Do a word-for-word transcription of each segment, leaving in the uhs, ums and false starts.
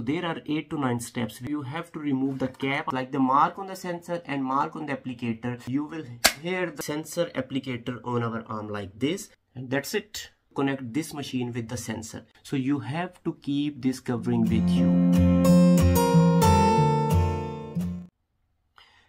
There are eight to nine steps. You have to remove the cap, like the mark on the sensor and mark on the applicator. You will hear the sensor applicator on our arm like this, and that's it. Connect this machine with the sensor. So you have to keep this covering with you.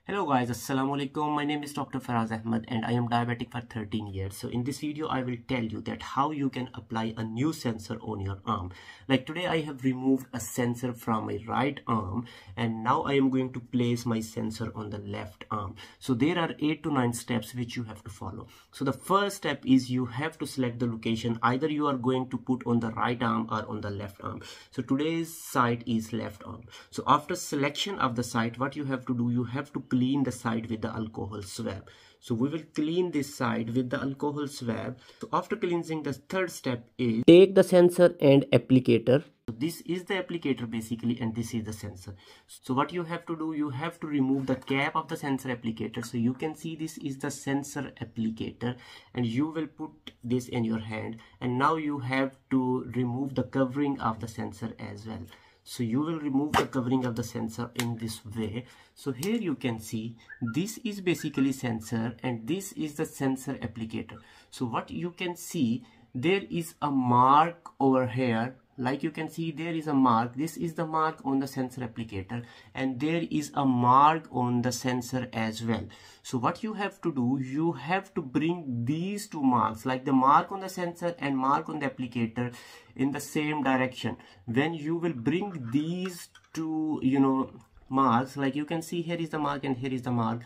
Hello guys, assalamu alaikum. My name is Dr Faraz Ahmed and I am diabetic for thirteen years. So in this video I will tell you that how you can apply a new sensor on your arm. Like today I have removed a sensor from my right arm and now I am going to place my sensor on the left arm. So there are eight to nine steps which you have to follow. So the first step is you have to select the location. Either you are going to put on the right arm or on the left arm. So today's site is left arm. So after selection of the site, what you have to do, you have to clean the side with the alcohol swab. So we will clean this side with the alcohol swab. So after cleansing, the third step is take the sensor and applicator. So this is the applicator basically and this is the sensor. So what you have to do, you have to remove the cap of the sensor applicator. So you can see this is the sensor applicator and you will put this in your hand, and now you have to remove the covering of the sensor as well. So you will remove the covering of the sensor in this way. So here you can see this is basically sensor and this is the sensor applicator. So what you can see, there is a mark over here. Like you can see there is a mark. This is the mark on the sensor applicator and there is a mark on the sensor as well. So what you have to do, you have to bring these two marks, like the mark on the sensor and mark on the applicator, in the same direction. When you will bring these two, you know, marks, like you can see here is the mark and here is the mark,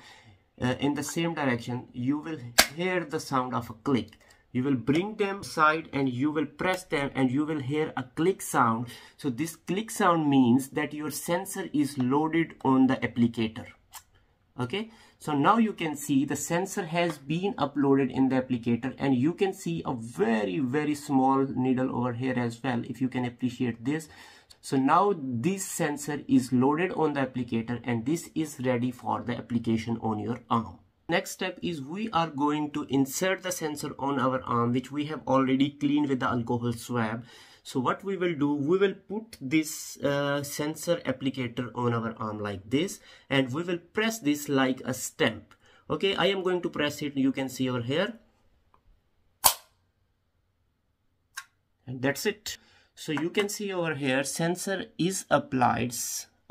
uh, in the same direction, you will hear the sound of a click. You will bring them side and you will press them and you will hear a click sound. So this click sound means that your sensor is loaded on the applicator. Okay, so now you can see the sensor has been uploaded in the applicator and you can see a very very small needle over here as well, if you can appreciate this. So now this sensor is loaded on the applicator and this is ready for the application on your arm. Next step is we are going to insert the sensor on our arm, which we have already cleaned with the alcohol swab. So what we will do, we will put this uh, sensor applicator on our arm like this and we will press this like a stamp. Okay, I am going to press it, you can see over here. And that's it. So you can see over here, sensor is applied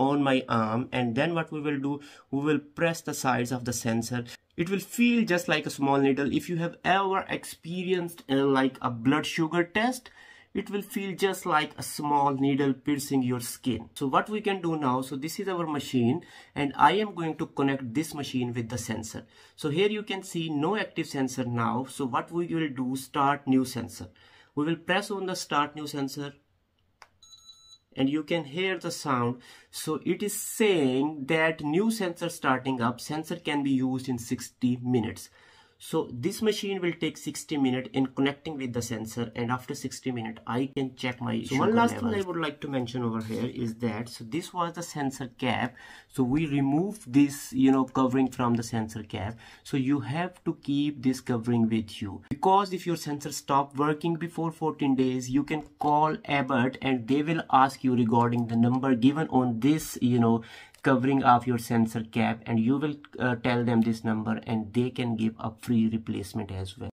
on my arm, and then what we will do, we will press the sides of the sensor. It will feel just like a small needle. If you have ever experienced uh, like a blood sugar test, it will feel just like a small needle piercing your skin. So what we can do now, so this is our machine and I am going to connect this machine with the sensor. So here you can see no active sensor now. So what we will do, start new sensor. We will press on the start new sensor and you can hear the sound. So it is saying that new sensor starting up, sensor can be used in sixty minutes. So this machine will take sixty minutes in connecting with the sensor, and after sixty minutes I can check my so one last levels. Thing I would like to mention over here is that, so this was the sensor cap. So we removed this, you know, covering from the sensor cap. So you have to keep this covering with you, because if your sensor stops working before fourteen days, you can call Abbott and they will ask you regarding the number given on this, you know, covering of your sensor cap, and you will uh, tell them this number and they can give a free replacement as well.